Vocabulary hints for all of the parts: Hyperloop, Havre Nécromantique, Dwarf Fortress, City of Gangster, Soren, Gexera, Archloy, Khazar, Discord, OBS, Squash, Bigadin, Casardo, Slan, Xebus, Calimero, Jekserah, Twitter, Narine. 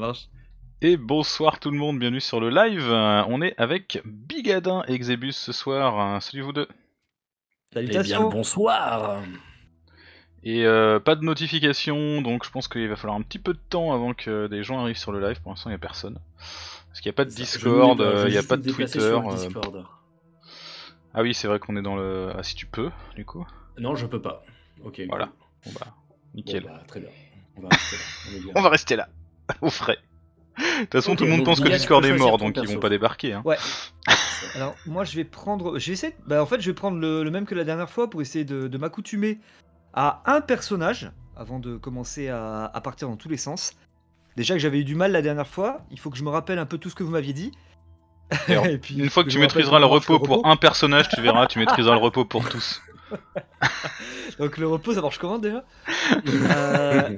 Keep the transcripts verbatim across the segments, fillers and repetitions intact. Ça marche. Et bonsoir tout le monde, bienvenue sur le live. Euh, on est avec Bigadin et Xebus ce soir. Euh, salut vous deux. Salutations. Eh bonsoir. Et euh, pas de notification, donc je pense qu'il va falloir un petit peu de temps avant que des gens arrivent sur le live. Pour l'instant, il n'y a personne. Parce qu'il n'y a pas de Discord, euh, il n'y a pas de Twitter. Euh... Ah oui, c'est vrai qu'on est dans le. Ah, si tu peux, du coup. Non, je peux pas. Ok. Voilà. Bon bah, nickel. Bon, bah, très bien. On va rester là. On est bien. On va rester là, au frais. De toute façon, okay, tout le monde pense que Discord est mort, donc ils vont pas débarquer. Hein. Ouais. Alors, moi, je vais prendre. Je vais essayer. De... Bah, en fait, je vais prendre le... le même que la dernière fois pour essayer de, de m'accoutumer à un personnage avant de commencer à... à partir dans tous les sens. Déjà que j'avais eu du mal la dernière fois, il faut que je me rappelle un peu tout ce que vous m'aviez dit. Alors, et puis, une fois que, que tu maîtriseras le repos pour repos. un personnage, tu verras, tu maîtriseras le repos pour tous. Donc, le repos, ça marche comment déjà? euh...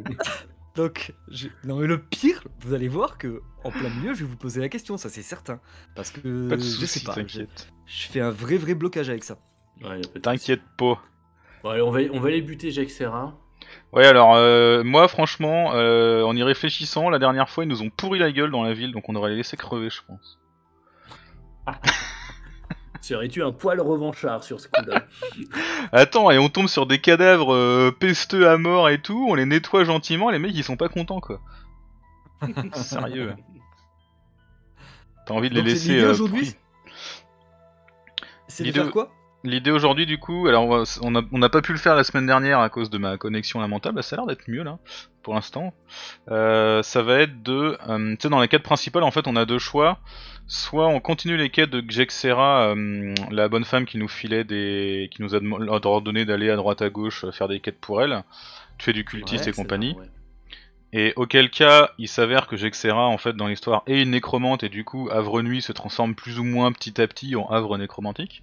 Donc, je... non mais le pire, vous allez voir que en plein milieu, je vais vous poser la question, ça c'est certain, parce que pas de soucis, je sais pas, je... je fais un vrai vrai blocage avec ça. Ouais, t'inquiète pas. Bon, allez, on va on va les buter, Jekserah. Ouais, alors euh, moi franchement, euh, en y réfléchissant, la dernière fois ils nous ont pourri la gueule dans la ville, donc on devrait les laisser crever, je pense. Serais-tu un poil revanchard sur ce coup-là? Attends, et on tombe sur des cadavres euh, pesteux à mort et tout, on les nettoie gentiment, les mecs ils sont pas contents quoi. Sérieux. T'as envie de donc les laisser. L'idée euh, aujourd'hui, c'est de faire quoi? L'idée aujourd'hui du coup, alors on, va, on, a, on a pas pu le faire la semaine dernière à cause de ma connexion lamentable, ça a l'air d'être mieux là, pour l'instant. Euh, ça va être de, euh, tu sais dans les quêtes principales en fait on a deux choix. Soit on continue les quêtes de Gexera, euh, la bonne femme qui nous filait des, qui nous a ordonné d'aller à droite à gauche faire des quêtes pour elle, tuer du cultiste ouais, et compagnie. Bien, ouais. Et auquel cas, il s'avère que Gexera, en fait, dans l'histoire, est une nécromante et du coup, Havre Nuit se transforme plus ou moins petit à petit en Havre Nécromantique.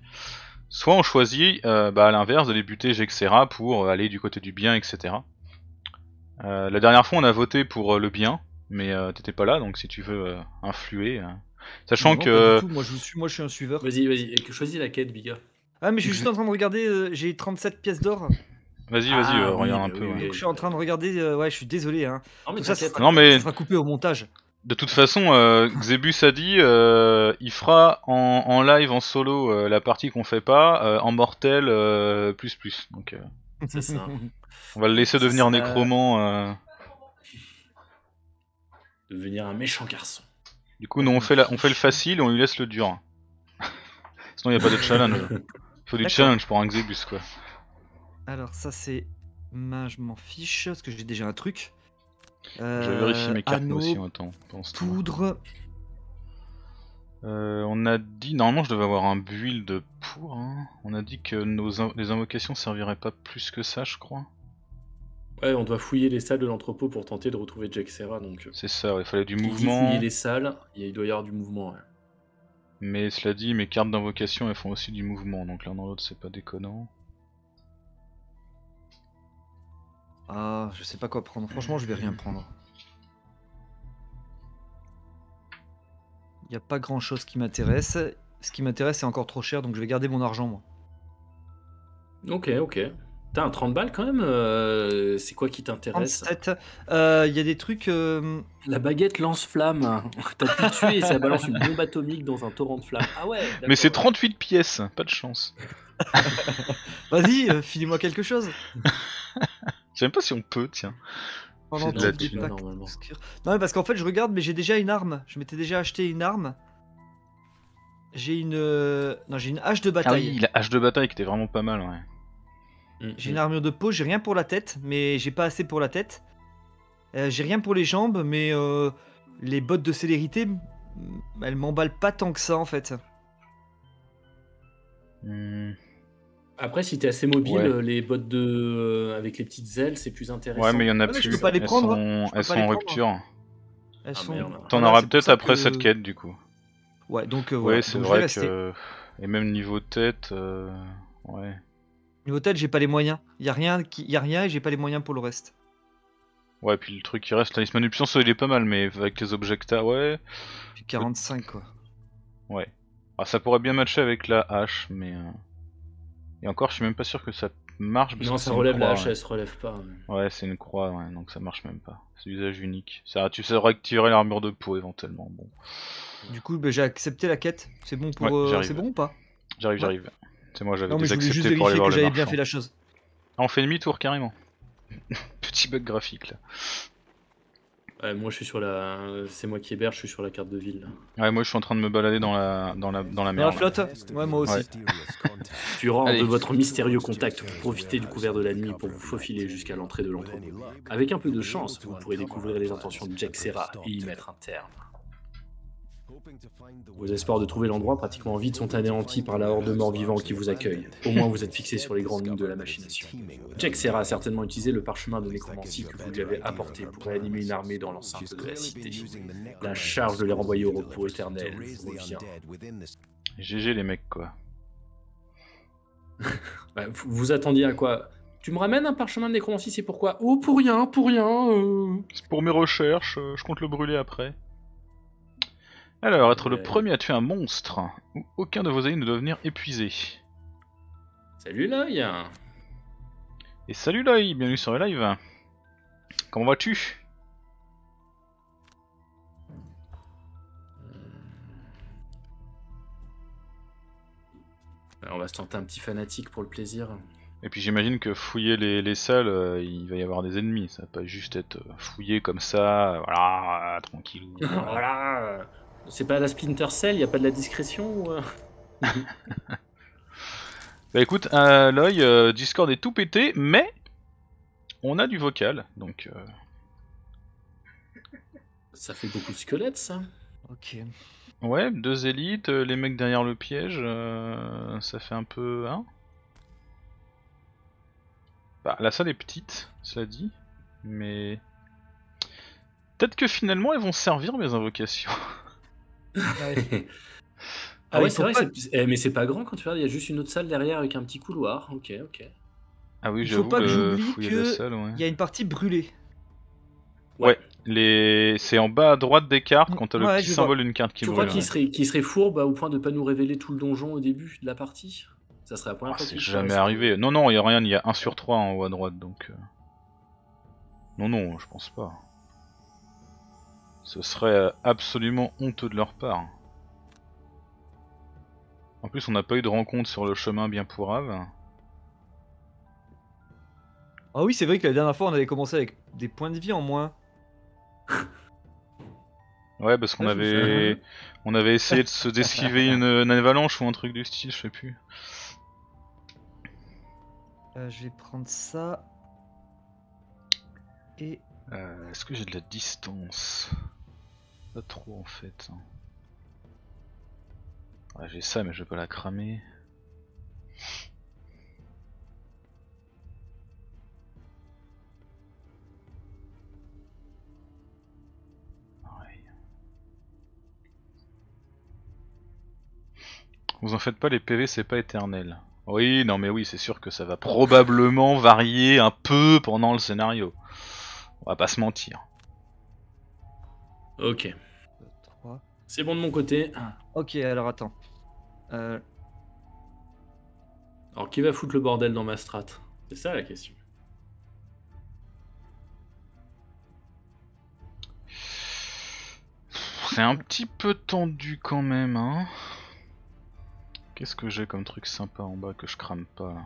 Soit on choisit, euh, bah, à l'inverse, de débuter Gexera pour aller du côté du bien, et cetera. Euh, la dernière fois, on a voté pour euh, le bien, mais euh, t'étais pas là, donc si tu veux euh, influer. Euh... Sachant non, que. Tout. Moi, je vous suis, moi je suis un suiveur. Vas-y, vas-y, choisis la quête, Biga. Ah, mais je suis juste en train de regarder, euh, j'ai trente-sept pièces d'or. Vas-y, vas-y, ah, euh, oui, regarde un oui, peu. Oui, ouais. Je suis en train de regarder, euh, ouais, je suis désolé. Hein. Non, mais ça, ça sera, non, mais... ça sera coupé au montage. De toute façon, euh, Xebus a dit euh, il fera en, en live, en solo, euh, la partie qu'on fait pas, euh, en mortel, euh, plus plus. Donc, euh, c'est ça. On va le laisser devenir ça... nécromant. Euh... Devenir un méchant garçon. Du coup, nous on fait, la, on fait le facile et on lui laisse le dur. Sinon, il n'y a pas de challenge. Il faut du challenge pour un Xebus, quoi. Alors, ça, c'est. Main, je m'en fiche, parce que j'ai déjà un truc. Euh... Je vérifie mes cartes aussi en temps. Poudre. Euh, on a dit. Normalement, je devais avoir un build pour. Hein. On a dit que nos in... les invocations serviraient pas plus que ça, je crois. Ouais, on doit fouiller les salles de l'entrepôt pour tenter de retrouver Jekserah, donc... C'est ça, ouais, il fallait du mouvement... Fouiller les salles, il doit y avoir du mouvement, ouais. Mais cela dit, mes cartes d'invocation, elles font aussi du mouvement, donc l'un dans l'autre, c'est pas déconnant. Ah, je sais pas quoi prendre. Franchement, je vais rien prendre. Il n'y a pas grand-chose qui m'intéresse. Ce qui m'intéresse, c'est encore trop cher, donc je vais garder mon argent, moi. Ok, ok. T'as un trente balles quand même, euh, c'est quoi qui t'intéresse? Il euh, y a des trucs... Euh... La baguette lance-flamme, t'as tout tué et ça balance une bombe atomique dans un torrent de flammes. Ah ouais. Mais c'est trente-huit pièces, pas de chance. Vas-y, euh, finis-moi quelque chose. Je sais même pas si on peut, tiens. Pendant de la thune. Normalement. Non mais parce qu'en fait je regarde mais j'ai déjà une arme, je m'étais déjà acheté une arme. J'ai une... Non j'ai une hache de bataille. Ah oui, la hache de bataille qui était vraiment pas mal, ouais. J'ai une armure de peau, j'ai rien pour la tête, mais j'ai pas assez pour la tête. Euh, j'ai rien pour les jambes, mais euh, les bottes de célérité, elles m'emballent pas tant que ça en fait. Après, si t'es assez mobile, ouais. Les bottes de avec les petites ailes, c'est plus intéressant. Ouais, mais il y en a plus. Je peux pas les prendre. Elles sont, elles sont en rupture. Elles sont. T'en auras peut-être après cette quête du coup. Ouais, donc. Euh, ouais, ouais c'est vrai que. Et même niveau tête, euh... ouais. Niveau tête, j'ai pas les moyens. Y'a rien, qui... y a rien et j'ai pas les moyens pour le reste. Ouais, puis le truc qui reste, la liste manipulation, ça, il est pas mal, mais avec les objectas, ouais. Puis quarante-cinq quoi. Ouais. Alors, ça pourrait bien matcher avec la hache, mais. Et encore, je suis même pas sûr que ça marche. Non, ça relève croix, la hache, ouais. Elle se relève pas. Ouais, ouais c'est une croix, ouais, donc ça marche même pas. C'est usage unique. Ça, tu sauras activer l'armure de peau éventuellement. Bon. Du coup, bah, j'ai accepté la quête. C'est bon pour, ouais, euh, c'est bon ou pas? J'arrive, ouais. j'arrive. C'est moi, j'avais des acceptés pour aller voir le marchand. J'avais bien fait la chose. Ah, on fait demi-tour carrément. Petit bug graphique là. Ouais, moi je suis sur la. C'est moi qui héberge, je suis sur la carte de ville là. Ouais, moi je suis en train de me balader dans la, dans la, dans la mer. Dans la flotte ? Ouais, moi aussi. Ouais. Durant de votre mystérieux contact, vous profitez du couvert de la nuit pour vous faufiler jusqu'à l'entrée de l'entrepôt. Avec un peu de chance, vous pourrez découvrir les intentions de Jekserah et y mettre un terme. Vos espoirs de trouver l'endroit pratiquement vide sont anéantis par la horde de morts vivants qui vous accueille. Au moins vous êtes fixé sur les grandes lignes de la machination. Jekserah a certainement utilisé le parchemin de nécromancie que vous lui avez apporté pour réanimer une armée dans l'enceinte de la cité. La charge de les renvoyer au repos éternel revient. G G les mecs quoi. Bah, vous, vous attendiez à quoi? Tu me ramènes un parchemin de nécromancie, c'est pourquoi? Oh pour rien, pour rien euh... C'est pour mes recherches, euh, je compte le brûler après. Alors, être euh... le premier à tuer un monstre, où aucun de vos alliés ne doit venir épuisé. Salut l'œil. Et salut l'œil, bienvenue sur le live. Comment vas-tu? On va se tenter un petit fanatique pour le plaisir. Et puis j'imagine que fouiller les, les salles, euh, il va y avoir des ennemis, ça va pas juste être fouillé comme ça, voilà, tranquillou. Voilà. Voilà. C'est pas la Splinter Cell, il y a pas de la discrétion ou euh... Bah écoute, euh, l'œil, euh, Discord est tout pété, mais on a du vocal, donc... Euh... Ça fait beaucoup de squelettes, ça. Ok. Ouais, deux élites, les mecs derrière le piège, euh, ça fait un peu... Hein bah, la salle est petite, cela dit, mais... Peut-être que finalement, elles vont servir mes invocations. Ouais. Ah, ah ouais, c'est vrai, pas... eh, mais c'est pas grand quand tu regardes, il y a juste une autre salle derrière avec un petit couloir. Ok, ok. Ah oui, j'avoue, il faut pas que j'oublie qu'il ouais. y a une partie brûlée. Ouais, ouais. Les... c'est en bas à droite des cartes quand t'as ouais, le petit symbole d'une carte qui brûle. Tu vois qu'il serait, qu'il serait fourbe bah, au point de pas nous révéler tout le donjon au début de la partie? Ça serait la première ah, fois que jamais arrivé. Non, non, il y a rien, il y a un sur trois en haut à droite donc. Non, non, je pense pas. Ce serait absolument honteux de leur part. En plus, on n'a pas eu de rencontre sur le chemin bien pourrave. Ah oui, c'est vrai que la dernière fois, on avait commencé avec des points de vie en moins. Ouais, parce qu'on avait... on avait essayé de se d'esquiver une, une avalanche ou un truc du style, je sais plus. Euh, je vais prendre ça... Et... Euh, est-ce que j'ai de la distance? Pas trop en fait. Ouais, j'ai ça mais je vais pas la cramer. Pareil. Vous en faites pas, les P V c'est pas éternel. Oui, non mais oui, c'est sûr que ça va probablement varier un peu pendant le scénario. On va pas se mentir. Ok. C'est bon de mon côté. Ok, alors attends. Euh... Alors qui va foutre le bordel dans ma strat? C'est ça la question. C'est un petit peu tendu quand même. Hein. Qu'est-ce que j'ai comme truc sympa en bas que je crame pas là?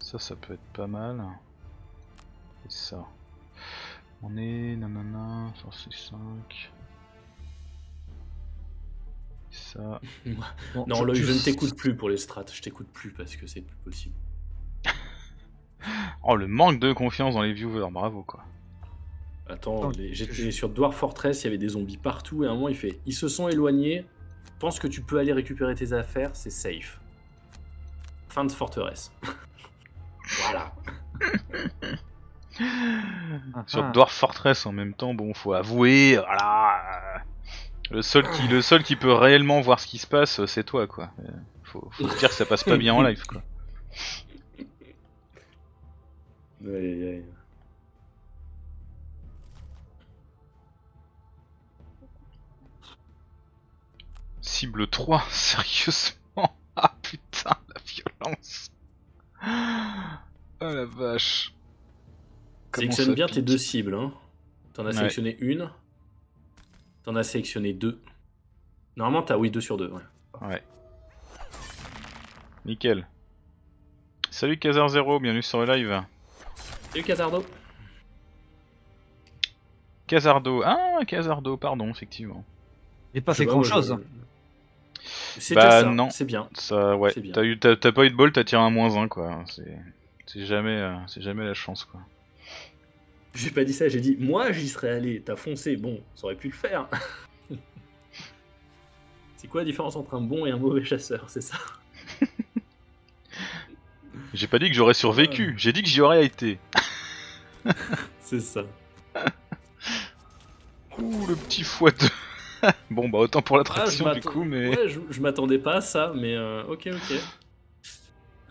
Ça, ça peut être pas mal. Et ça. On est nanana, cent six cinq. Ça. Bon, non, je, je ne t'écoute plus pour les strats, je t'écoute plus parce que c'est plus possible. Oh, le manque de confiance dans les viewers, bravo quoi. Attends, les... j'étais sur Dwarf Fortress, il y avait des zombies partout et à un moment il fait ils se sont éloignés, pense que tu peux aller récupérer tes affaires, c'est safe. Fin de forteresse. Voilà. Sur ah. Dwarf Fortress en même temps, bon, faut avouer, voilà. Le seul qui, le seul qui peut réellement voir ce qui se passe, c'est toi, quoi. Faut, faut se dire que ça passe pas bien en live, quoi. Aïe, aïe, aïe. Cible trois, sérieusement? Ah putain, la violence. vache. Sélectionne bien pique. Tes deux cibles. Hein. T'en as ouais. sélectionné une. T'en as sélectionné deux. Normalement, t'as oui, deux sur deux. Ouais. ouais. Nickel. Salut Khazar zéro, bienvenue sur le live. Salut Casardo. Casardo. Ah, Casardo, pardon, effectivement. Il n'est pas fait grand chose. Je... C'est bah, ça, non. C'est bien. Ça, ouais. T'as pas eu de bol, t'as tiré un moins un, quoi. C'est jamais, euh, jamais la chance, quoi. J'ai pas dit ça, j'ai dit, moi j'y serais allé, t'as foncé, bon, ça aurait pu le faire. C'est quoi la différence entre un bon et un mauvais chasseur, c'est ça? J'ai pas dit que j'aurais survécu, j'ai dit que j'y aurais été. C'est ça. Ouh, le petit foie de... Bon, bah autant pour l'attraction ah, du coup, mais... Ouais, je, je m'attendais pas à ça, mais euh, ok, ok.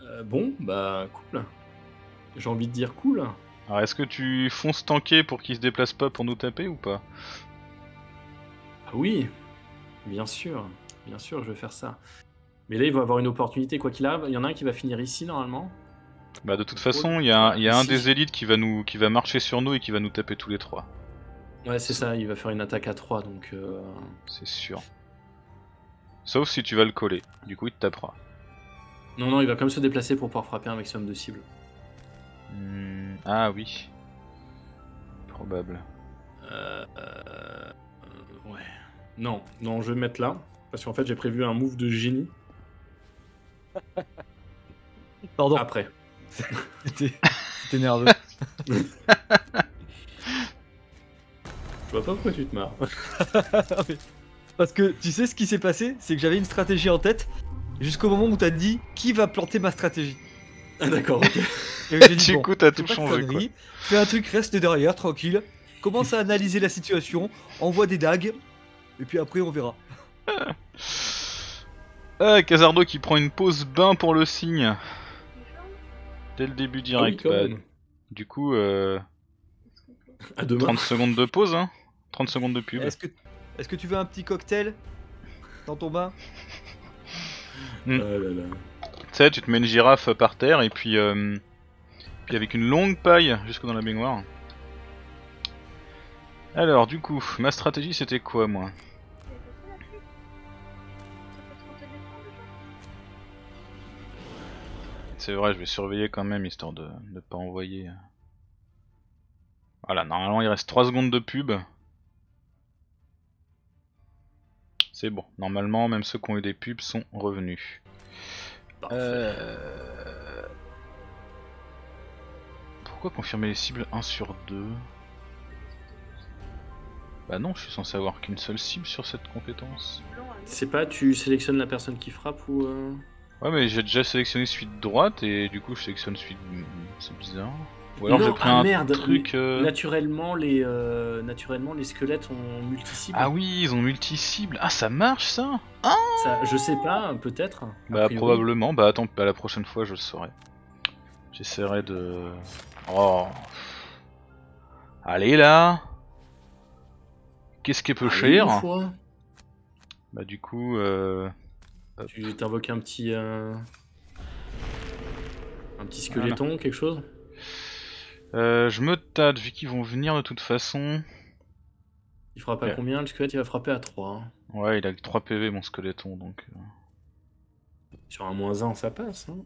Euh, bon, bah cool. J'ai envie de dire cool. Alors, est-ce que tu fonces tanker pour qu'il se déplace pas pour nous taper ou pas? Ah oui, bien sûr, bien sûr, je vais faire ça. Mais là, il va avoir une opportunité, quoi qu'il arrive. Il y en a un qui va finir ici, normalement. Bah, de toute façon, il y a, y a un des élites qui va, nous, qui va marcher sur nous et qui va nous taper tous les trois. Ouais, c'est ça, il va faire une attaque à trois, donc... Euh... C'est sûr. Sauf si tu vas le coller, du coup, il te tapera. Non, non, il va quand même se déplacer pour pouvoir frapper un maximum de cibles. Mmh, ah oui. Probable. Euh, euh, ouais. Non, non, je vais me mettre là, parce qu'en fait, j'ai prévu un move de génie. Pardon. Après. T'es nerveux. Je vois pas pourquoi tu te marres. Parce que tu sais ce qui s'est passé, c'est que j'avais une stratégie en tête jusqu'au moment où t'as dit qui va planter ma stratégie. Ah d'accord. Okay. Et j'ai dit, du coup, bon, t'as tout changé. Quoi. Fais un truc, reste derrière, tranquille. Commence à analyser la situation, envoie des dagues, et puis après on verra. Ah, Casardo qui prend une pause bain pour le signe. Dès le début direct. Oh oui, bah, du coup, euh, à demain. trente secondes de pause, hein. trente secondes de pub. Est-ce que, est-ce que tu veux un petit cocktail dans ton bain? mm. Oh là là. Tu sais, tu te mets une girafe par terre et puis, euh, puis avec une longue paille jusque dans la baignoire. Alors, du coup, ma stratégie c'était quoi, moi? C'est vrai, je vais surveiller quand même, histoire de ne pas envoyer... Voilà, normalement il reste trois secondes de pub. C'est bon, normalement même ceux qui ont eu des pubs sont revenus. Euh... Pourquoi confirmer les cibles un sur deux? Bah non, je suis censé avoir qu'une seule cible sur cette compétence. C'est pas, tu sélectionnes la personne qui frappe ou... Euh... Ouais, mais j'ai déjà sélectionné celui de droite et du coup je sélectionne celui de... C'est bizarre. Ou alors j'ai pris ah un merde, truc... Euh... Naturellement, les, euh, naturellement les squelettes ont multi-cible. Ah oui, ils ont multi-cible. Ah, ça marche ça, ah ça je sais pas, peut-être. Bah probablement, bah attends, bah, la prochaine fois je le saurai. J'essaierai de... Oh. Allez là. Qu'est-ce qui est peu cher? Bah du coup... Euh... Tu t'invoques un petit euh... un petit squeletton, voilà. Quelque chose. Euh, je me tâte vu qu'ils vont venir de toute façon. Il frappe ouais. à combien le squelette? Il va frapper à trois. Hein. Ouais, il a que trois P V mon squeletton donc. Sur un moins un ça passe. Hein.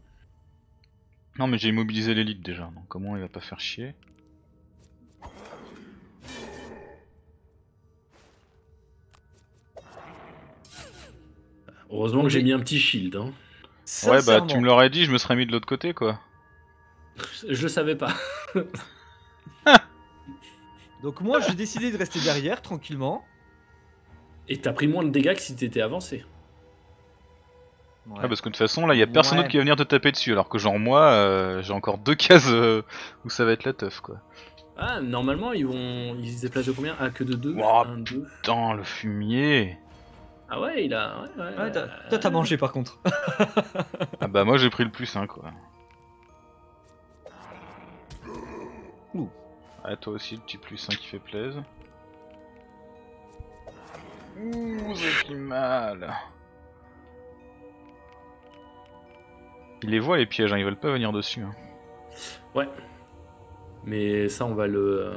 Non mais j'ai immobilisé l'élite déjà, donc comment il va pas faire chier? Heureusement que j'ai mis un petit shield. Hein. Ouais, bah tu me l'aurais dit, je me serais mis de l'autre côté quoi. Je le savais pas. Donc moi j'ai décidé de rester derrière tranquillement. Et t'as pris moins de dégâts que si t'étais avancé. Ouais. Ah, parce que de toute façon là il y a personne ouais. d'autre qui va venir te taper dessus alors que genre moi euh, j'ai encore deux cases euh, où ça va être la teuf quoi. Ah normalement ils vont ils se déplacent de combien? Ah que de deux. Oh putain deux. Le fumier. Ah ouais, il a... Ouais, ouais, ouais, t'as... Toi, t'as mangé, par contre. Ah bah, moi, j'ai pris le plus, hein, quoi. Ouh. Ah, toi aussi, le petit plus, hein, qui fait plaisir. Ouh, j'ai pris mal. Il les voit, les pièges, hein, ils veulent pas venir dessus. Hein. Ouais. Mais ça, on va le...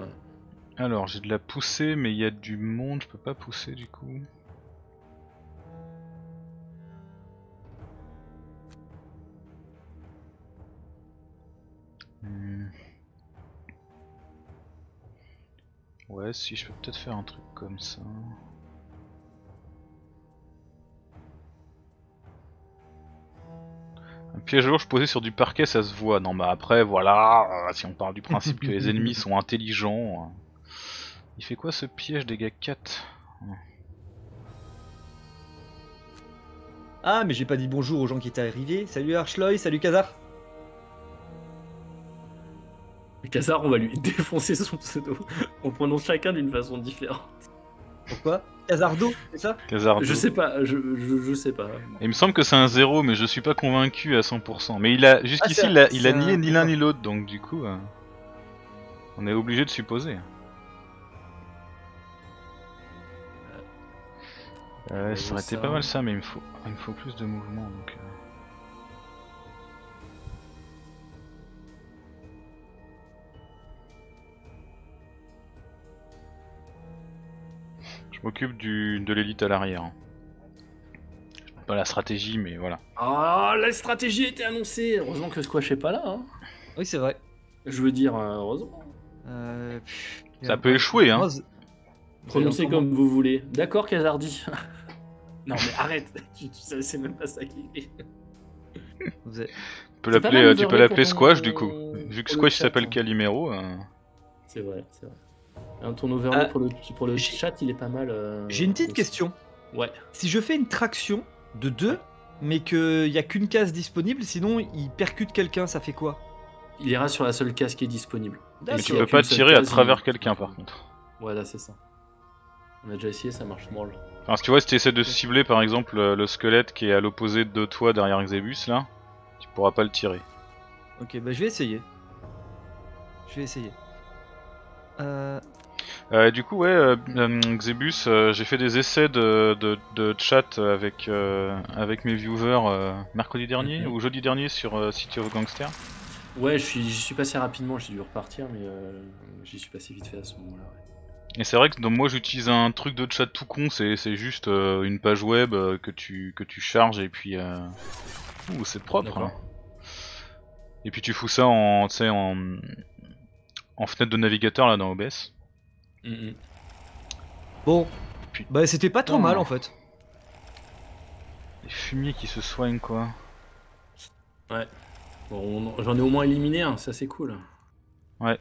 Alors, j'ai de la poussée, mais il y a du monde, je peux pas pousser du coup. Hmm. Ouais, si, je peux peut-être faire un truc comme ça. Un piège lourd posé sur du parquet, ça se voit. Non, bah après, voilà, si on parle du principe que les ennemis sont intelligents... Il fait quoi ce piège dégâts quatre? Ah mais j'ai pas dit bonjour aux gens qui étaient arrivés. Salut Archloy, salut Khazar. Khazar, on va lui défoncer son pseudo. On prononce chacun d'une façon différente. Pourquoi? Casardo, c'est ça? Casardo. Je sais pas, je, je, je sais pas. Il me semble que c'est un zéro, mais je suis pas convaincu à cent pour cent. Mais il a jusqu'ici ah, il a, il a nié un... ni l'un ni l'autre, donc du coup euh, on est obligé de supposer. Euh, ça aurait été pas mal ça, mais il me faut, il me faut plus de mouvement donc. Je m'occupe du de l'élite à l'arrière. Pas la stratégie, mais voilà. Ah, oh, la stratégie était annoncée. Heureusement que Squash est pas là. Hein. Oui, c'est vrai. Je veux dire, heureusement. Euh, pff, ça peut échouer, hein. Rose... Prononcez comme vous voulez. D'accord, Casardi. Non mais arrête, c'est même pas ça qui est. Vous avez... Tu peux l'appeler Squash du coup. Vu que Squash s'appelle Calimero. Euh... C'est vrai, c'est vrai. Un turnover ah, pour le, pour le chat, il est pas mal. Euh... J'ai une petite question. Ouais. Si je fais une traction de deux, mais qu'il n'y a qu'une case disponible, sinon il percute quelqu'un, ça fait quoi? Il ira sur la seule case qui est disponible. Mais tu peux pas tirer à travers quelqu'un par contre. Voilà, c'est ça. On a déjà essayé, ça marche mal. Parce que tu vois, si tu essaies de cibler par exemple le squelette qui est à l'opposé de toi derrière Xebus là, tu pourras pas le tirer. Ok, bah je vais essayer. Je vais essayer. Euh... Euh, du coup, ouais, euh, Xebus, euh, j'ai fait des essais de, de, de chat avec, euh, avec mes viewers euh, mercredi dernier mm-hmm. ou jeudi dernier sur euh, City of Gangster. Ouais, j'y suis passé rapidement, j'ai dû repartir, mais euh, j'y suis passé vite fait à ce moment-là. Ouais. Et c'est vrai que donc, moi j'utilise un truc de chat tout con, c'est juste euh, une page web euh, que, tu, que tu charges et puis... Euh... Ouh, c'est propre hein. Et puis tu fous ça en, en, en fenêtre de navigateur là dans O B S. Mm -hmm. Bon, puis... bah c'était pas trop oh, mal ouais. en fait. Les fumiers qui se soignent quoi. Ouais, bon, on... j'en ai au moins éliminé un, hein. Ça c'est cool. Ouais.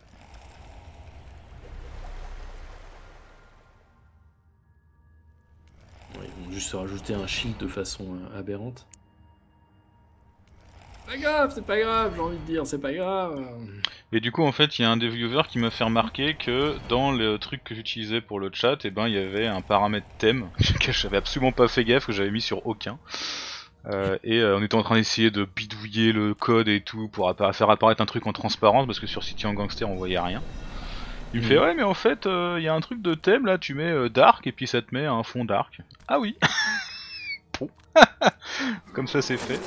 Juste rajouter un shield de façon aberrante. Pas grave, c'est pas grave, j'ai envie de dire, c'est pas grave. Et du coup, en fait, il y a un des viewers qui m'a fait remarquer que dans le truc que j'utilisais pour le chat, eh ben, il y avait un paramètre thème que j'avais absolument pas fait gaffe, que j'avais mis sur aucun. Euh, et euh, on était en train d'essayer de bidouiller le code et tout pour appara faire apparaître un truc en transparence parce que sur City en Gangster on voyait rien. Il me fait ouais mais en fait il euh, y a un truc de thème là, tu mets euh, dark et puis ça te met un fond dark. Ah oui. Bon. Comme ça c'est fait.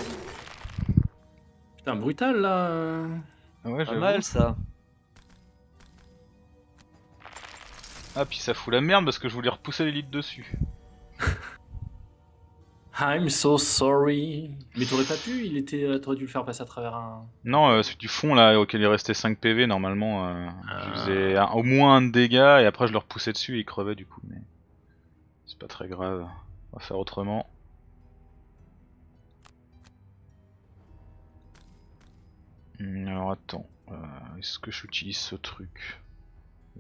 Putain brutal là. Ah ouais, pas mal ça. Ah puis ça fout la merde parce que je voulais repousser l'élite dessus. I'm so sorry. Mais t'aurais pas pu, il était, t'aurais dû le faire passer à travers un... Non, euh, c'est du fond là, auquel il restait cinq P V normalement. Euh, euh... Je faisais un, au moins un de dégâts et après je le repoussais dessus et il crevait du coup. Mais c'est pas très grave, on va faire autrement. Alors attends, euh, est-ce que j'utilise ce truc?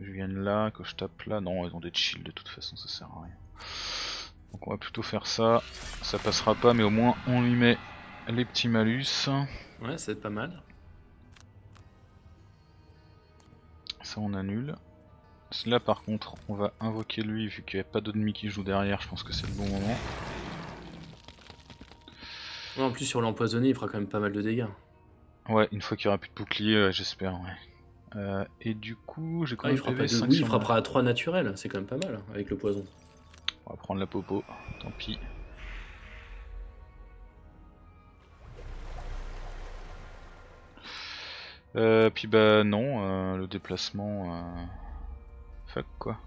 Je viens de là, que je tape là. Non, ils ont des shields de toute façon, ça sert à rien. Donc on va plutôt faire ça, ça passera pas mais au moins on lui met les petits malus. Ouais ça va être pas mal. Ça on annule. Là par contre on va invoquer lui vu qu'il n'y a pas d'ennemi qui joue derrière, je pense que c'est le bon moment. Ouais, en plus sur l'empoisonné il fera quand même pas mal de dégâts. Ouais une fois qu'il n'y aura plus de bouclier euh, j'espère ouais. Euh, et du coup j'ai quand même ah, il, oui, il frappera à trois naturels, c'est quand même pas mal avec le poison. On va prendre la popo, tant pis. Euh, puis bah non, euh, le déplacement... Euh... Fuck quoi.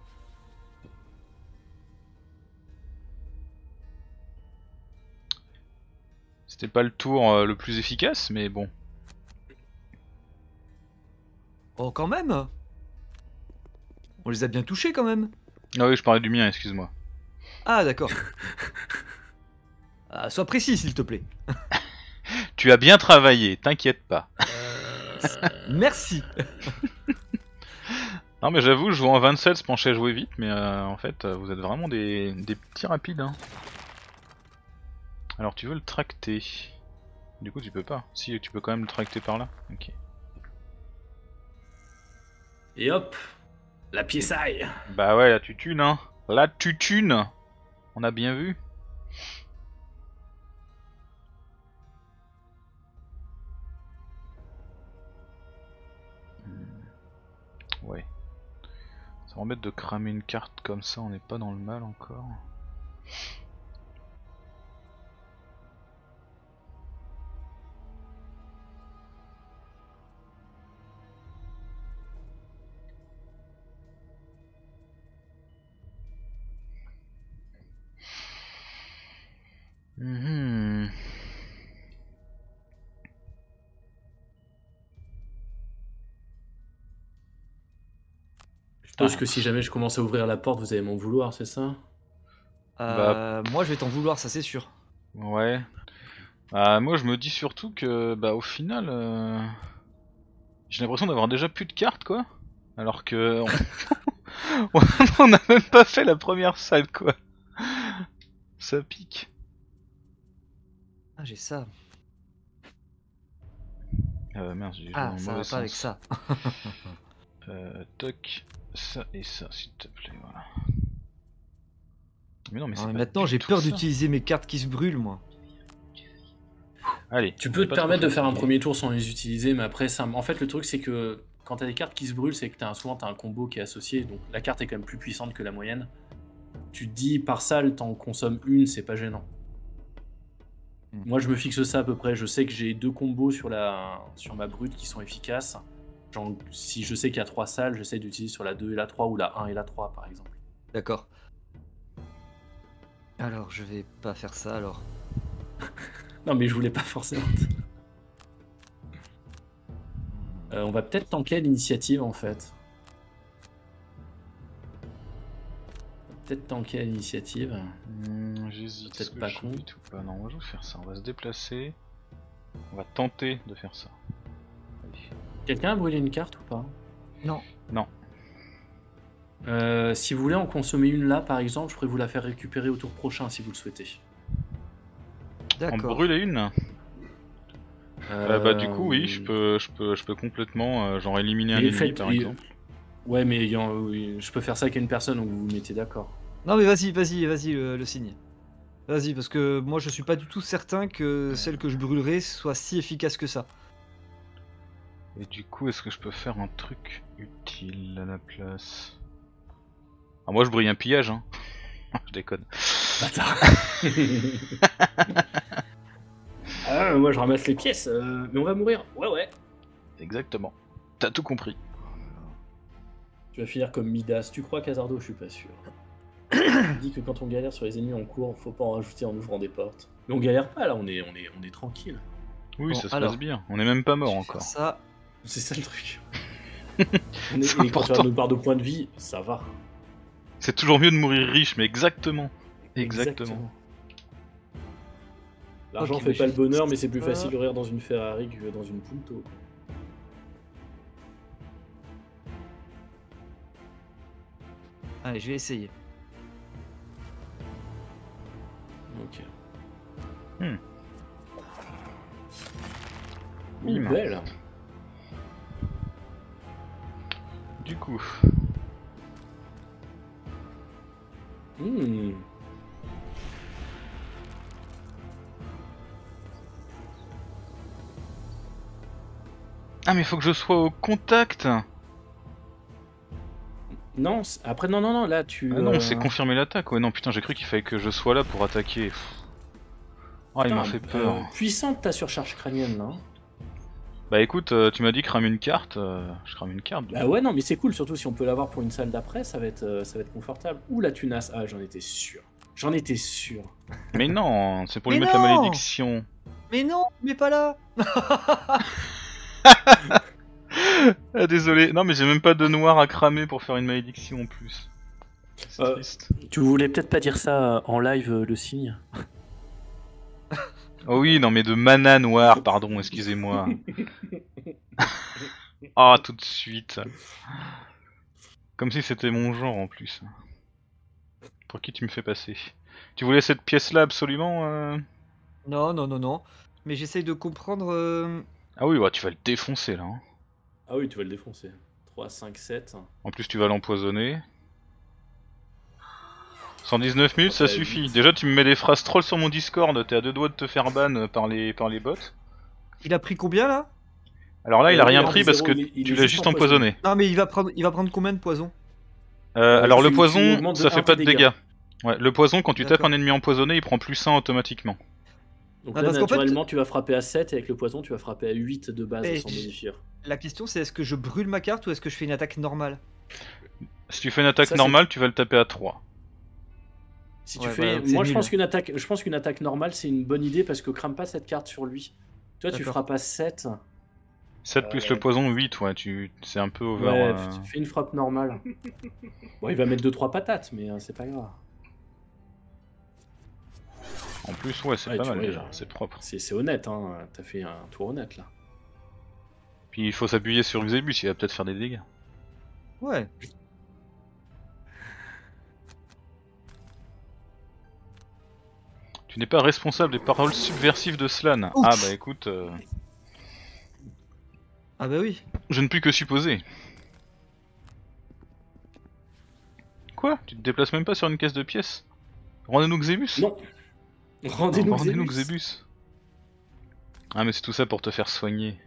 C'était pas le tour euh, le plus efficace, mais bon. Oh quand même. On les a bien touchés quand même. Ah oui, je parlais du mien, excuse-moi. Ah d'accord. Ah, sois précis s'il te plaît. Tu as bien travaillé, t'inquiète pas. Merci. Non mais j'avoue, jouer en vingt-sept, se pencher à jouer vite, mais euh, en fait vous êtes vraiment des, des petits rapides hein. Alors tu veux le tracter. Du coup tu peux pas. Si tu peux quand même le tracter par là. Ok. Et hop. La pièce aille. Bah ouais, la tutune hein. La tutune. On a bien vu. Ouais. Ça m'embête de cramer une carte comme ça, on n'est pas dans le mal encore. Mmh. Je pense que si jamais je commence à ouvrir la porte, vous allez m'en vouloir, c'est ça? euh, bah... Moi, je vais t'en vouloir, ça c'est sûr. Ouais. Euh, moi, je me dis surtout que, bah, au final, euh... j'ai l'impression d'avoir déjà plus de cartes, quoi. Alors que on on n'a même pas fait la première salle, quoi. Ça pique. Ah, j'ai ça. Ah bah merde, j'ai joué dans le mauvais sens. Ah, ça va pas avec ça. euh, toc, ça et ça, s'il te plaît, voilà. Mais non, mais c'est pas. Maintenant, j'ai peur d'utiliser mes cartes qui se brûlent, moi. Allez. Tu peux te permettre de faire un premier tour sans les utiliser, mais après, ça... en fait, le truc, c'est que quand t'as des cartes qui se brûlent, c'est que t'as un... souvent t'as un combo qui est associé, donc la carte est quand même plus puissante que la moyenne. Tu te dis, par salle, t'en consommes une, c'est pas gênant. Moi je me fixe ça à peu près, je sais que j'ai deux combos sur, la... sur ma brute qui sont efficaces. Genre, si je sais qu'il y a trois salles, j'essaie d'utiliser sur la deux et la trois ou la un et la trois par exemple. D'accord. Alors je vais pas faire ça alors. Non mais je voulais pas forcément. euh, on va peut-être tanker l'initiative en fait. Peut-être tanker l'initiative. Mmh, j'hésite. Peut-être pas con. Ou pas. Non, on va faire ça. On va se déplacer. On va tenter de faire ça. Quelqu'un a brûlé une carte ou pas? Non. Non. Euh, si vous voulez en consommer une là, par exemple, je pourrais vous la faire récupérer au tour prochain si vous le souhaitez. D'accord. On brûle une. Euh... Bah du coup oui, je peux, je peux, je peux complètement euh, genre éliminer un ennemi fait, par exemple. Il... Ouais, mais je peux faire ça qu'à une personne, donc vous vous mettez d'accord. Non, mais vas-y, vas-y, vas-y, le, le signe. Vas-y, parce que moi, je suis pas du tout certain que celle que je brûlerai soit si efficace que ça. Et du coup, est-ce que je peux faire un truc utile à la place? Ah, moi, je brille un pillage, hein. Je déconne. Bâtard. Ah, moi, je ramasse les pièces, euh, mais on va mourir. Ouais, ouais. Exactement. T'as tout compris. Tu vas finir comme Midas. Tu crois Casardo? Je suis pas sûr. Il dit que quand on galère sur les ennemis en cours, faut pas en rajouter en ouvrant des portes. Mais on galère pas là, on est, on est, on est tranquille. Oui, bon, ça se alors, passe bien. On est même pas mort encore. Ça, c'est ça le truc. On est, est et quand on a nos barres de points de vie, ça va. C'est toujours mieux de mourir riche, mais exactement, exactement. L'argent okay, fait pas le bonheur, mais c'est plus facile de rire dans une Ferrari que dans une Punto. Allez, je vais essayer. Ok. Hmm. Oui, belle. Du coup. Hmm. Ah mais faut que je sois au contact. Non, après non non non là tu. Ah non, euh... c'est confirmer l'attaque. Ouais non putain, j'ai cru qu'il fallait que je sois là pour attaquer. Oh putain, il m'a fait peur. Euh, puissante ta surcharge crânienne là. Bah écoute, tu m'as dit crame une carte, je crame une carte. Bah ouais, non, mais c'est cool, surtout si on peut l'avoir pour une salle d'après, ça va être, ça va être confortable. Ouh, la tunasse, ah, j'en étais sûr. J'en étais sûr. Mais non, c'est pour mais lui non. mettre la malédiction. Mais non, mais pas là. Ah, désolé, non mais j'ai même pas de noir à cramer pour faire une malédiction en plus. C'est euh, triste. Tu voulais peut-être pas dire ça en live, euh, le signe. Oh oui, non mais de mana noir, pardon, excusez-moi. Ah, tout de suite. Comme si c'était mon genre en plus. Pour qui tu me fais passer? Tu voulais cette pièce-là absolument euh... Non, non, non, non. Mais j'essaye de comprendre... Euh... Ah oui, ouais, tu vas le défoncer là. Hein. Ah oui, tu vas le défoncer. trois, cinq, sept. En plus, tu vas l'empoisonner. cent dix-neuf minutes, ça suffit. huit. Déjà, tu me mets des phrases trolls sur mon Discord. T'es à deux doigts de te faire ban par les, par les bots. Il a pris combien là? Alors là, euh, il a rien il a pris parce zéro, que tu l'as juste empoisonné. empoisonné. Non, mais il va prendre, il va prendre combien de poison? euh, euh, Alors, le poison, ça fait pas de dégâts. dégâts. Ouais, le poison, quand tu tapes un ennemi empoisonné, il prend plus un automatiquement. Donc ah, là, parce naturellement, en fait... tu vas frapper à sept et avec le poison, tu vas frapper à huit de base et sans modifier. La question, c'est est-ce que je brûle ma carte ou est-ce que je fais une attaque normale? Si tu fais une attaque ça, normale, tu vas le taper à trois. Si tu ouais, fais... bah, moi, je pense qu'une attaque... je pense qu'une attaque normale, c'est une bonne idée parce que crame pas cette carte sur lui. Toi, tu frappes à sept. sept euh... plus le poison, huit, ouais, tu... c'est un peu over... Ouais, euh... tu fais une frappe normale. Bon, il va mettre deux trois patates, mais euh, c'est pas grave. En plus, ouais, c'est ouais, pas mal vois, déjà, c'est propre. C'est honnête, hein, t'as fait un tour honnête là. Puis il faut s'appuyer sur Xebus, il va peut-être faire des dégâts. Ouais. Tu n'es pas responsable des paroles subversives de Slan. Ouf. Ah bah écoute... Euh... Ah bah oui. Je ne puis que supposer. Quoi? Tu te déplaces même pas sur une caisse de pièces? Rendez-nous Xebus? Non. Rendez-nous Rendez Xebus. Ah mais c'est tout ça pour te faire soigner.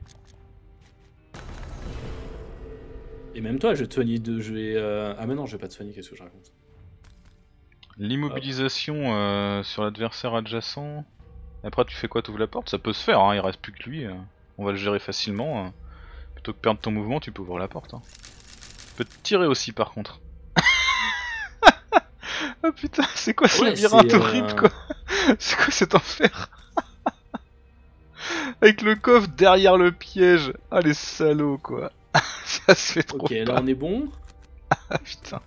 Et même toi, je vais te soigner de... Je vais, euh... Ah mais non, je vais pas te soigner, qu'est-ce que je raconte? L'immobilisation euh, sur l'adversaire adjacent... Après tu fais quoi? Tu ouvres la porte? Ça peut se faire, hein, il reste plus que lui. On va le gérer facilement. Plutôt que perdre ton mouvement, tu peux ouvrir la porte. Hein. Tu peux te tirer aussi par contre. Ah putain, c'est quoi ce ouais, labyrinthe horrible euh... quoi? C'est quoi cet enfer? Avec le coffre derrière le piège. Ah les salauds quoi. Ça se fait trop. Ok, pas. Là on est bon. Ah putain.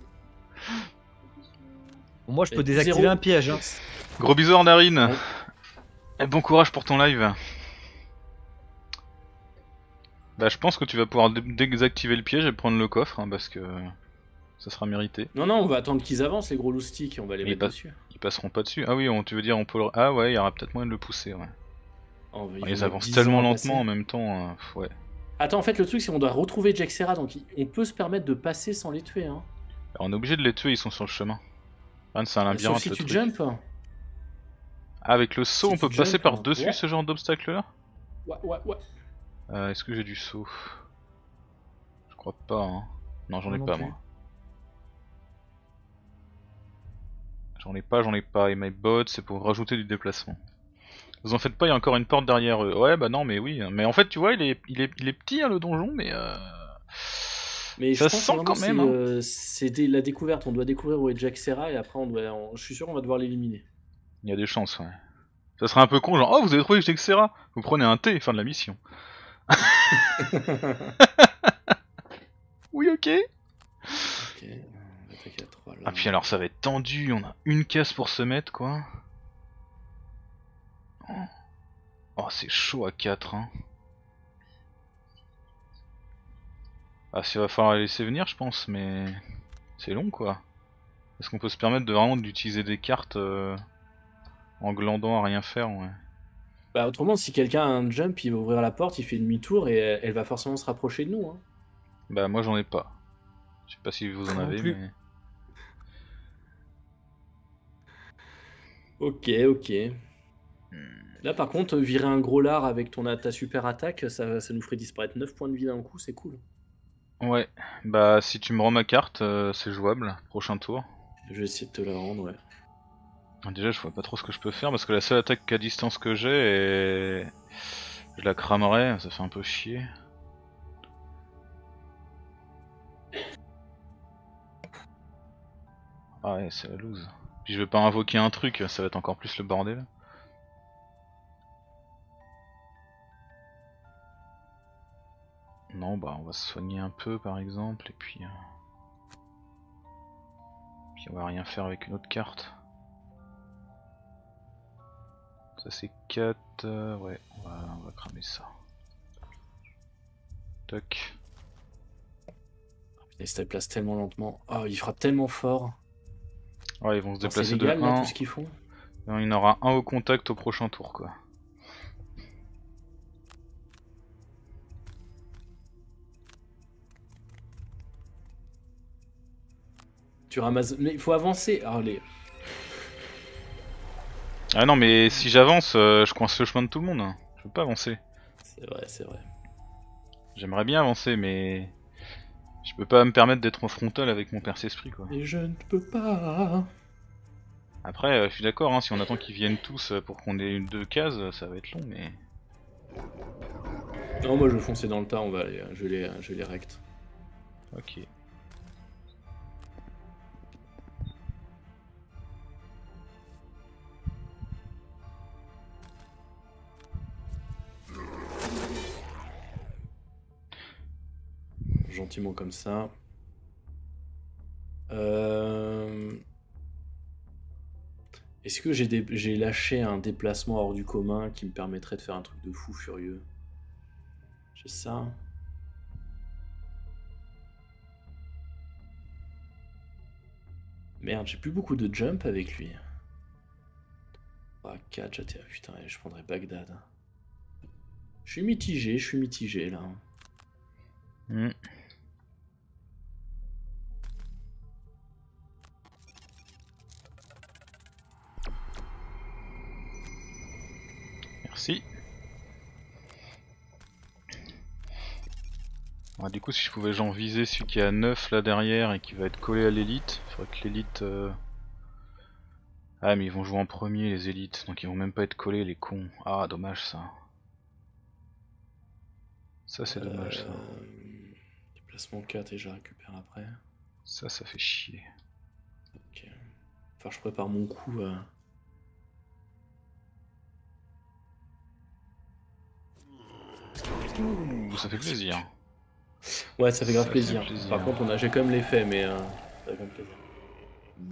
Bon, moi je peux et désactiver zéro. Un piège. Hein. Gros bisous en Narine. Ouais. Et bon courage pour ton live. Bah je pense que tu vas pouvoir désactiver le piège et prendre le coffre hein, parce que ça sera mérité. Non non, on va attendre qu'ils avancent les gros loustiques et on va les mais mettre pas... dessus. Ils passeront pas dessus. Ah oui, on, tu veux dire on peut le... Ah ouais, il y aura peut-être moyen de le pousser, ouais. Oh, bah, ils, ils avancent tellement lentement passer. En même temps, euh, ouais. Attends, en fait, le truc, c'est qu'on doit retrouver Jekserah, donc on peut se permettre de passer sans les tuer, hein. Alors, on est obligé de les tuer, ils sont sur le chemin. Ah, c'est un labyrinthe, sauf si le tu truc. Jump. Ah, avec le saut, si on peut passer jump, par dessus ouais. ce genre d'obstacle-là. Ouais, ouais, ouais. Euh, Est-ce que j'ai du saut? Je crois pas, hein. Non, j'en ai non pas, plus. Moi. J'en ai pas, j'en ai pas, et my bot, c'est pour rajouter du déplacement. Vous en faites pas, il y a encore une porte derrière eux. Ouais, bah non, mais oui. Mais en fait, tu vois, il est, il est, il est petit, hein, le donjon, mais... Euh... Mais ça je pense sent que quand même. Hein. C'est la découverte, on doit découvrir où est Jekserah, et après, on doit, on, je suis sûr, on va devoir l'éliminer. Il y a des chances, ouais. Ça serait un peu con, genre, oh, vous avez trouvé Jekserah, vous prenez un thé, fin de la mission. Oui, ok. Ok, on va attaquer à trois, là. Ah, puis alors, ça va être tendu, on a une case pour se mettre, quoi. Oh, c'est chaud à quatre. Hein. Ah, s'il va falloir les laisser venir, je pense, mais c'est long quoi. Est-ce qu'on peut se permettre de vraiment d'utiliser des cartes euh, en glandant à rien faire ouais. Bah, autrement, si quelqu'un a un jump, il va ouvrir la porte, il fait demi-tour et elle va forcément se rapprocher de nous. Hein. Bah, moi j'en ai pas. Je sais pas si vous en avez, mais. Ok, ok. Là par contre, virer un gros lard avec ton, ta super attaque, ça, ça nous ferait disparaître neuf points de vie d'un coup, c'est cool. Ouais, bah si tu me rends ma carte, euh, c'est jouable, prochain tour. Je vais essayer de te la rendre, ouais. Déjà je vois pas trop ce que je peux faire, parce que la seule attaque à distance que j'ai est... Je la cramerais, ça fait un peu chier. Ah ouais, c'est la loose. Puis je veux pas invoquer un truc, ça va être encore plus le bordel. Non, bah on va se soigner un peu par exemple, et puis... Puis on va rien faire avec une autre carte. Ça c'est quatre, euh, ouais, on va, on va cramer ça. Toc. Il se déplace tellement lentement. Oh, il frappe tellement fort. Ouais, ils vont se déplacer de un. Il y en aura un au contact au prochain tour, quoi. Tu ramasses... Mais il faut avancer. Allez. Ah non, mais si j'avance, euh, je coince le chemin de tout le monde. Je peux pas avancer. C'est vrai, c'est vrai. J'aimerais bien avancer, mais... Je peux pas me permettre d'être en frontal avec mon perce-esprit, quoi. Et je ne peux pas. Après, euh, je suis d'accord, hein, si on attend qu'ils viennent tous pour qu'on ait une deux cases, ça va être long, mais... Non, moi je vais foncer dans le tas, on va aller, je les, je les recte. Ok. Gentiment comme ça. Euh... Est-ce que j'ai dé... j'ai lâché un déplacement hors du commun qui me permettrait de faire un truc de fou furieux? J'ai ça. Merde, j'ai plus beaucoup de jump avec lui. trois, quatre, j'atterris. Putain, je prendrais Bagdad. Je suis mitigé, je suis mitigé là. Mmh. Merci. Alors, du coup, si je pouvais j'en viser celui qui est à neuf là derrière et qui va être collé à l'élite, il faudrait que l'élite... Euh... Ah mais ils vont jouer en premier les élites, donc ils vont même pas être collés les cons. Ah dommage ça. Ça c'est euh... dommage ça. Déplacement quatre et je récupère après. Ça ça fait chier. Ok. Enfin je prépare mon coup à... Ouh, ça fait plaisir. Ouais, ça fait grave ça plaisir. Fait plaisir. Par contre, on a j'ai quand même l'effet, mais euh, ça fait quand même plaisir.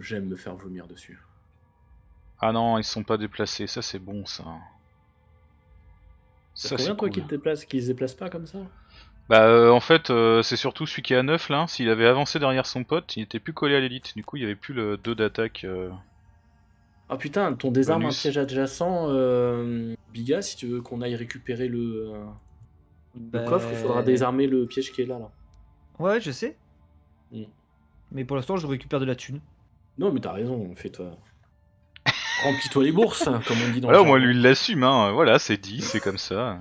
J'aime me faire vomir dessus. Ah non, ils sont pas déplacés. Ça, c'est bon, ça. Ça, ça c'est bien cool. Toi qui te déplace, qui se déplace pas comme ça. Bah, euh, en fait, euh, c'est surtout celui qui est à neuf là. S'il avait avancé derrière son pote, il était plus collé à l'élite. Du coup, il y avait plus le deux d'attaque. Euh... Ah putain, ton désarme bonus. Un siège adjacent, euh, Biga, si tu veux qu'on aille récupérer le. Euh... Le ben... coffre, il faudra désarmer le piège qui est là. là. Ouais, je sais. Mm. Mais pour l'instant, je récupère de la thune. Non, mais t'as raison, fais-toi. Remplis-toi les bourses, comme on dit dans voilà, le. Moi, lui, il l'assume, hein. Voilà, c'est dit, c'est comme ça.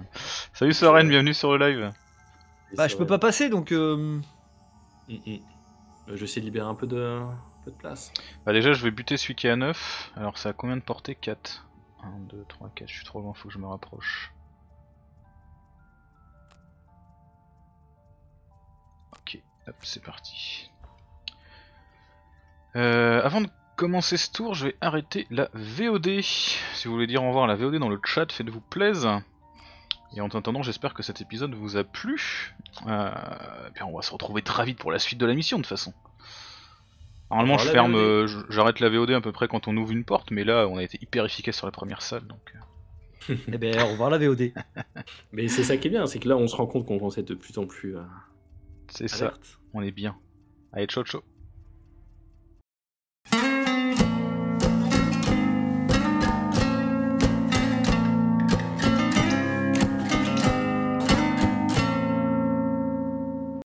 Salut Soren, bienvenue sur le live. Et bah, je peux pas passer donc. Euh... Mm -mm. Je sais libérer un peu, de... un peu de place. Bah, déjà, je vais buter celui qui est à neuf. Alors, ça a combien de portée? Quatre. un, deux, trois, quatre. Je suis trop loin, faut que je me rapproche. Hop, c'est parti. Euh, avant de commencer ce tour, je vais arrêter la V O D. Si vous voulez dire au revoir à la V O D dans le chat, faites-vous plaisir. Et en attendant, j'espère que cet épisode vous a plu. Euh, et puis on va se retrouver très vite pour la suite de la mission, de toute façon. Normalement, je ferme, j'arrête la V O D à peu près quand on ouvre une porte, mais là, on a été hyper efficace sur la première salle, donc... Eh ben, au revoir la V O D. Mais c'est ça qui est bien, c'est que là, on se rend compte qu'on commence à être de plus en plus... Euh... C'est ça, on est bien. Allez, ciao ciao.